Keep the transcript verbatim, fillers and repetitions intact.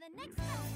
The next level.